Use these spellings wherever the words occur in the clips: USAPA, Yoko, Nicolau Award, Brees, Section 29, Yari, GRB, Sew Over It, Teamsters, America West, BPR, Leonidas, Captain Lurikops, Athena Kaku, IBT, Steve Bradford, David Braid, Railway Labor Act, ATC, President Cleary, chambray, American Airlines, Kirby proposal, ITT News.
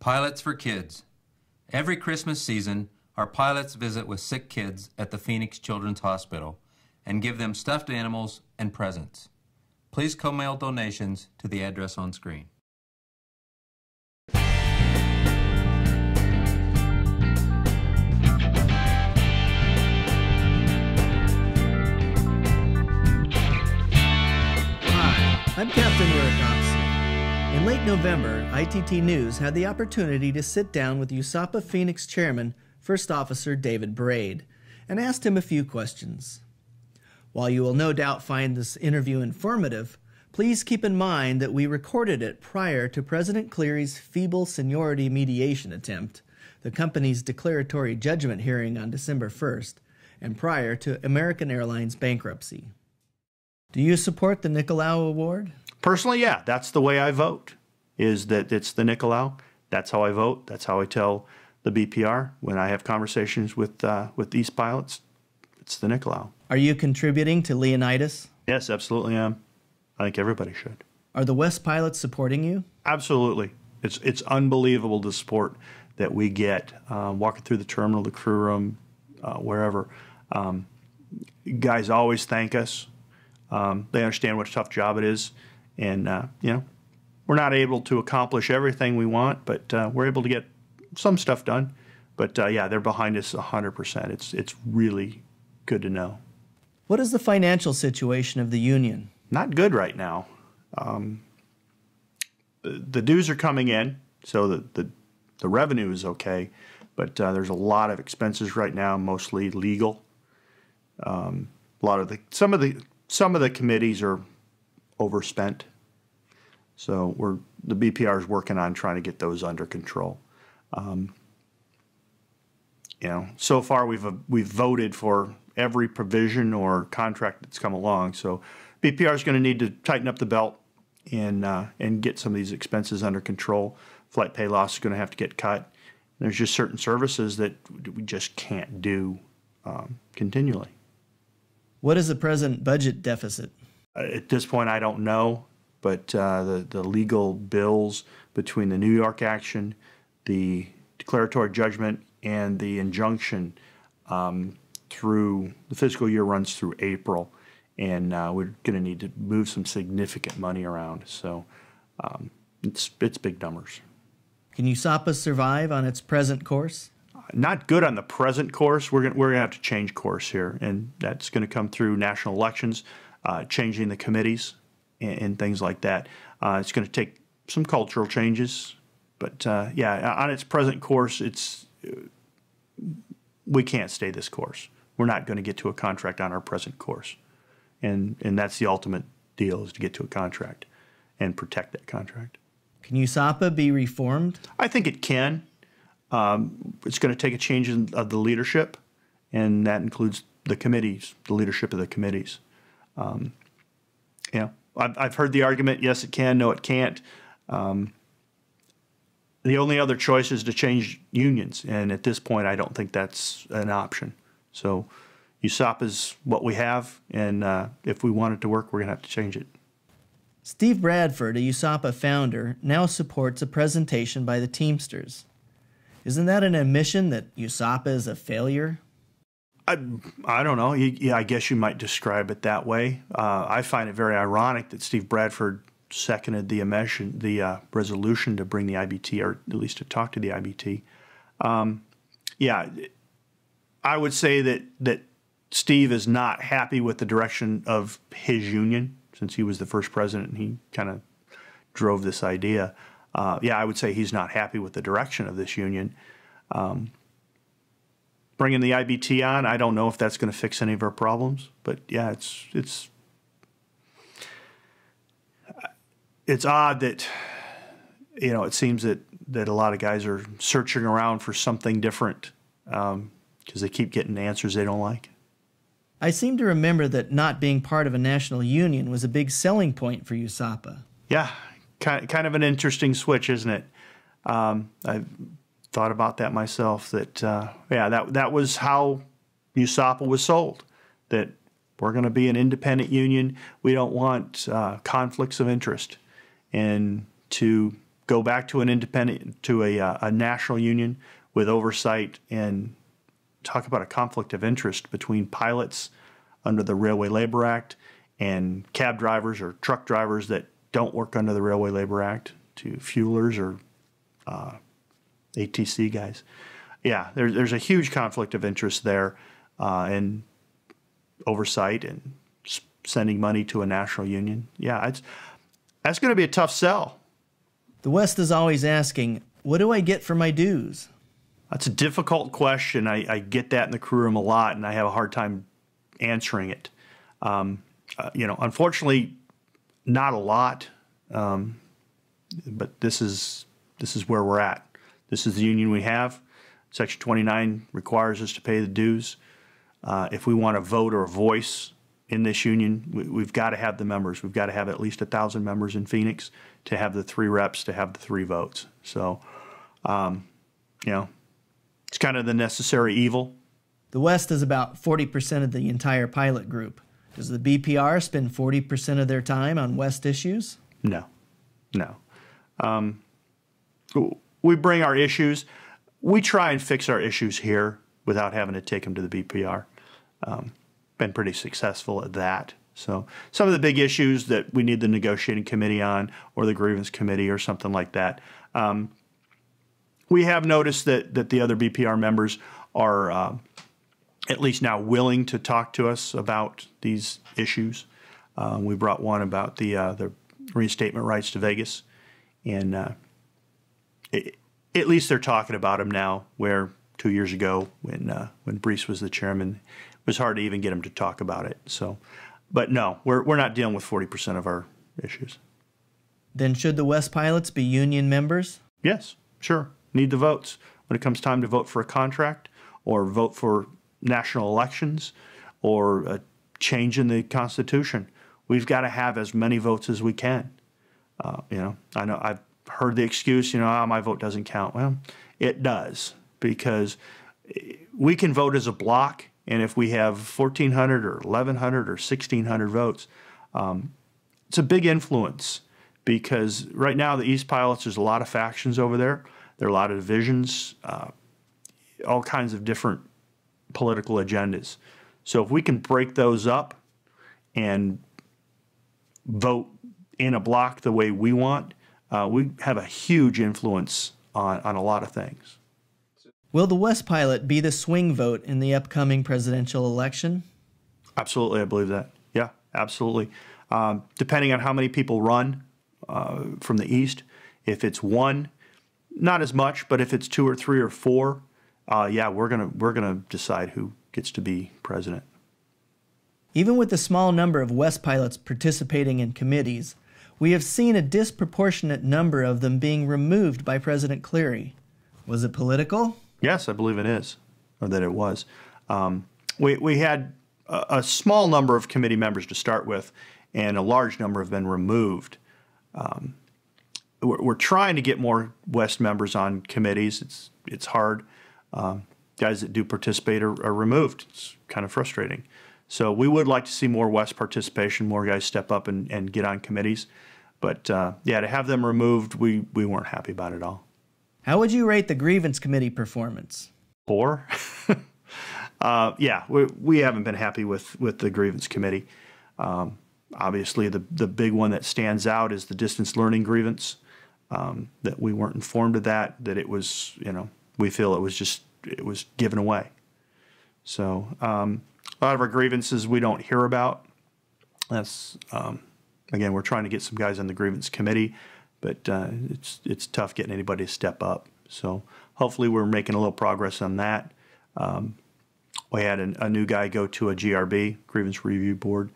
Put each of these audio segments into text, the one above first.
Pilots for Kids. Every Christmas season, our pilots visit with sick kids at the Phoenix Children's Hospital and give them stuffed animals and presents. Please co-mail donations to the address on screen. Hi, I'm Captain Lurikops. In late November, ITT News had the opportunity to sit down with USAPA Phoenix Chairman, First Officer David Braid, and asked him a few questions. While you will no doubt find this interview informative, please keep in mind that we recorded it prior to President Cleary's feeble seniority mediation attempt, the company's declaratory judgment hearing on December 1st, and prior to American Airlines bankruptcy. Do you support the Nicolau Award? Personally, yeah. That's the way I vote, is that it's the Nicolau. That's how I vote. That's how I tell the BPR when I have conversations with these pilots. It's the Nicolau. Are you contributing to Leonidas? Yes, absolutely I am. I think everybody should. Are the West pilots supporting you? Absolutely. It's unbelievable the support that we get walking through the terminal, the crew room, wherever. Guys always thank us. They understand what a tough job it is. And, you know, we're not able to accomplish everything we want, but we're able to get some stuff done. But, yeah, they're behind us 100%. It's really good to know. What is the financial situation of the union? Not good right now. The dues are coming in, so the revenue is okay. But there's a lot of expenses right now, mostly legal. A lot of the some of the committees are overspent. So the BPR is working on trying to get those under control. You know, so far we've voted for every provision or contract that's come along. So BPR is going to need to tighten up the belt and get some of these expenses under control. Flight pay loss is going to have to get cut. And there's just certain services that we just can't do continually. What is the present budget deficit? At this point, I don't know, but the legal bills between the New York action, the declaratory judgment, and the injunction through the fiscal year runs through April, and we're going to need to move some significant money around. So it's big numbers. Can USAPA survive on its present course? Not good on the present course. We're gonna have to change course here, and that's going to come through national elections. Changing the committees and things like that. It's going to take some cultural changes, but yeah, on its present course, we can't stay this course. We're not going to get to a contract on our present course, and that's the ultimate deal, is to get to a contract and protect that contract. Can USAPA be reformed? I think it can. It's going to take a change of the leadership, and that includes the committees, the leadership of the committees. You know, I've heard the argument, yes, it can, no, it can't. The only other choice is to change unions, and at this point, I don't think that's an option. So USAPA is what we have, and if we want it to work, we're going to have to change it. Steve Bradford, a USAPA founder, now supports a presentation by the Teamsters. Isn't that an admission that USAPA is a failure? I don't know. Yeah, I guess you might describe it that way. I find it very ironic that Steve Bradford seconded the resolution to bring the IBT, or at least to talk to the IBT. Yeah, I would say that Steve is not happy with the direction of his union, since he was the first president and he kind of drove this idea. Yeah, I would say he's not happy with the direction of this union. Bringing the IBT on, I don't know if that's going to fix any of our problems, but yeah, it's odd that, you know, it seems that a lot of guys are searching around for something different because they keep getting answers they don't like. I seem to remember that not being part of a national union was a big selling point for USAPA. Yeah, kind of an interesting switch, isn't it? I've thought about that myself, that, yeah, that was how USAPA was sold, that we're going to be an independent union. We don't want conflicts of interest. And to go back to an independent, to a national union with oversight, and talk about a conflict of interest between pilots under the Railway Labor Act and cab drivers or truck drivers that don't work under the Railway Labor Act, to fuelers or ATC guys. Yeah, there's a huge conflict of interest there, and oversight and sending money to a national union. Yeah, that's going to be a tough sell. The West is always asking, what do I get for my dues? That's a difficult question. I get that in the crew room a lot, and I have a hard time answering it. You know, unfortunately, not a lot. But this is where we're at. This is the union we have. Section 29 requires us to pay the dues. If we want a vote or a voice in this union, we've got to have the members. We've got to have at least 1,000 members in Phoenix to have the 3 reps, to have the 3 votes. So, you know, it's kind of the necessary evil. The West is about 40% of the entire pilot group. Does the BPR spend 40% of their time on West issues? No, no. We bring our issues. We try and fix our issues here without having to take them to the BPR. Been pretty successful at that. So some of the big issues that we need the negotiating committee on, or the grievance committee or something like that, we have noticed that the other BPR members are at least now willing to talk to us about these issues. We brought one about the reinstatement rights to Vegas, and at least they're talking about them now, where 2 years ago when Brees was the chairman, it was hard to even get him to talk about it. So, but no, we're not dealing with 40% of our issues. Then should the West pilots be union members? Yes, sure. Need the votes. When it comes time to vote for a contract, or vote for national elections, or a change in the Constitution, we've got to have as many votes as we can. You know I've heard the excuse, you know, oh, my vote doesn't count. Well, it does, because we can vote as a block, and if we have 1,400 or 1,100 or 1,600 votes, it's a big influence, because right now the East pilots, there's a lot of factions over there. There are a lot of divisions, all kinds of different political agendas. So if we can break those up and vote in a block the way we want, we have a huge influence on a lot of things. Will the West pilot be the swing vote in the upcoming presidential election? Absolutely, I believe that. Yeah, absolutely. Depending on how many people run from the East, if it's one, not as much, but if it's 2 or 3 or 4, yeah, we're gonna decide who gets to be president. Even with the small number of West pilots participating in committees, we have seen a disproportionate number of them being removed by President Cleary. Was it political? Yes, I believe it is, or that it was. We had a small number of committee members to start with, and a large number have been removed. We're trying to get more West members on committees. It's hard. Guys that do participate are removed. It's kind of frustrating. So we would like to see more West participation, more guys step up and get on committees. But yeah, to have them removed, we weren't happy about it at all. How would you rate the grievance committee performance? 4. Yeah, we haven't been happy with the grievance committee. Obviously, the big one that stands out is the distance learning grievance. That we weren't informed of that it was, you know, we feel it was given away. So a lot of our grievances we don't hear about. That's again, we're trying to get some guys on the grievance committee, but it's tough getting anybody to step up. So hopefully we're making a little progress on that. We had a new guy go to a GRB, Grievance Review Board,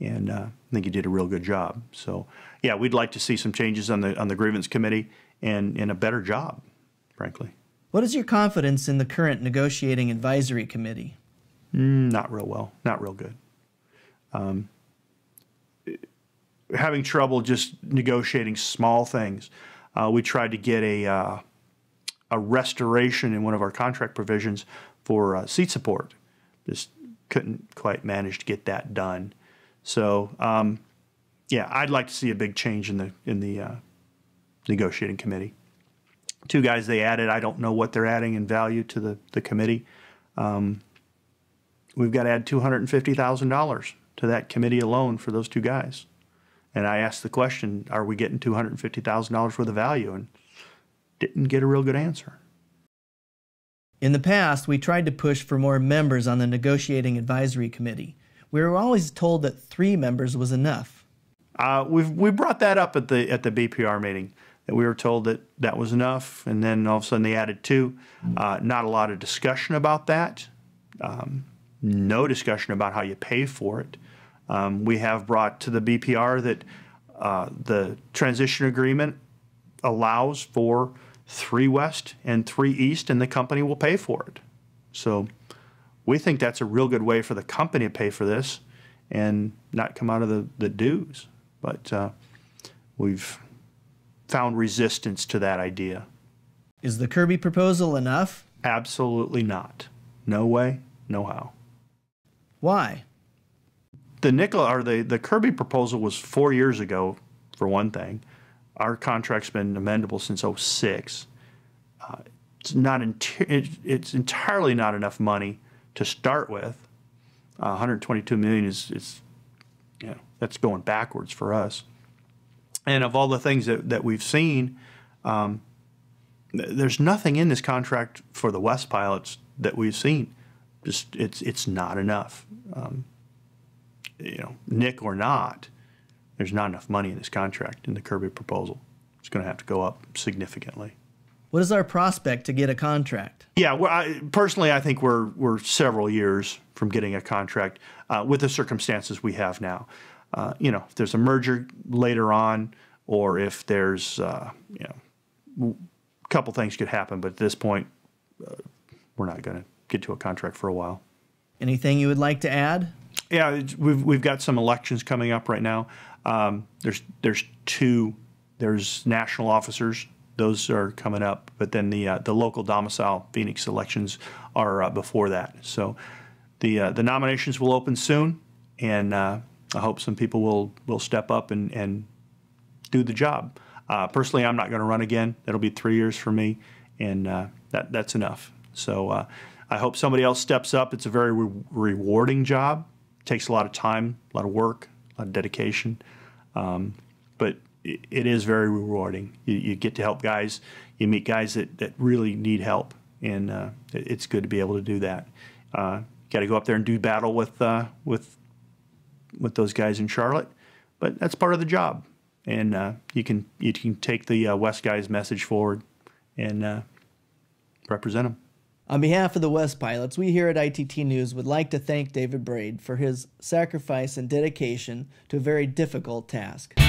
and I think he did a real good job. So yeah, we'd like to see some changes on the grievance committee and a better job, frankly. What is your confidence in the current negotiating advisory committee? Not real well, not real good. Having trouble just negotiating small things. We tried to get a restoration in one of our contract provisions for seat support. Just couldn't quite manage to get that done. So yeah, I'd like to see a big change in the negotiating committee. Two guys they added. I don't know what they're adding in value to the committee. We've got to add $250,000 to that committee alone for those two guys. And I asked the question, are we getting $250,000 worth of value? And didn't get a real good answer. In the past, we tried to push for more members on the Negotiating Advisory Committee. We were always told that 3 members was enough. We brought that up at the BPR meeting, that we were told that that was enough, and then all of a sudden they added 2. Not a lot of discussion about that. No discussion about how you pay for it. We have brought to the BPR that the transition agreement allows for 3 West and 3 East, and the company will pay for it. So we think that's a real good way for the company to pay for this and not come out of the dues. But we've found resistance to that idea. Is the Kirby proposal enough? Absolutely not. No way, no how. Why? The Kirby proposal was 4 years ago, for one thing. Our contract's been amendable since '06. It's entirely not enough money to start with. 122 million is you know, that's going backwards for us. And of all the things that we've seen, there's nothing in this contract for the West pilots that we've seen. Just it's not enough. You know, Nick or not, there's not enough money in this contract in the Kirby proposal. It's going to have to go up significantly. What is our prospect to get a contract? Yeah, well, personally, I think we're several years from getting a contract with the circumstances we have now. You know, if there's a merger later on, or if there's you know, a couple things could happen, but at this point, we're not going to get to a contract for a while. Anything you would like to add? Yeah, we've got some elections coming up right now. There's national officers. Those are coming up, but then the local domicile Phoenix elections are before that. So the nominations will open soon, and I hope some people will step up and do the job. Personally, I'm not going to run again. That'll be 3 years for me, and that's enough. So I hope somebody else steps up. It's a very rewarding job. It takes a lot of time, a lot of work, a lot of dedication, but it is very rewarding. You get to help guys. You meet guys that really need help, and it's good to be able to do that. Got to go up there and do battle with those guys in Charlotte, but that's part of the job. And you can take the West guys' message forward and represent them. On behalf of the West pilots, we here at ITT News would like to thank David Braid for his sacrifice and dedication to a very difficult task.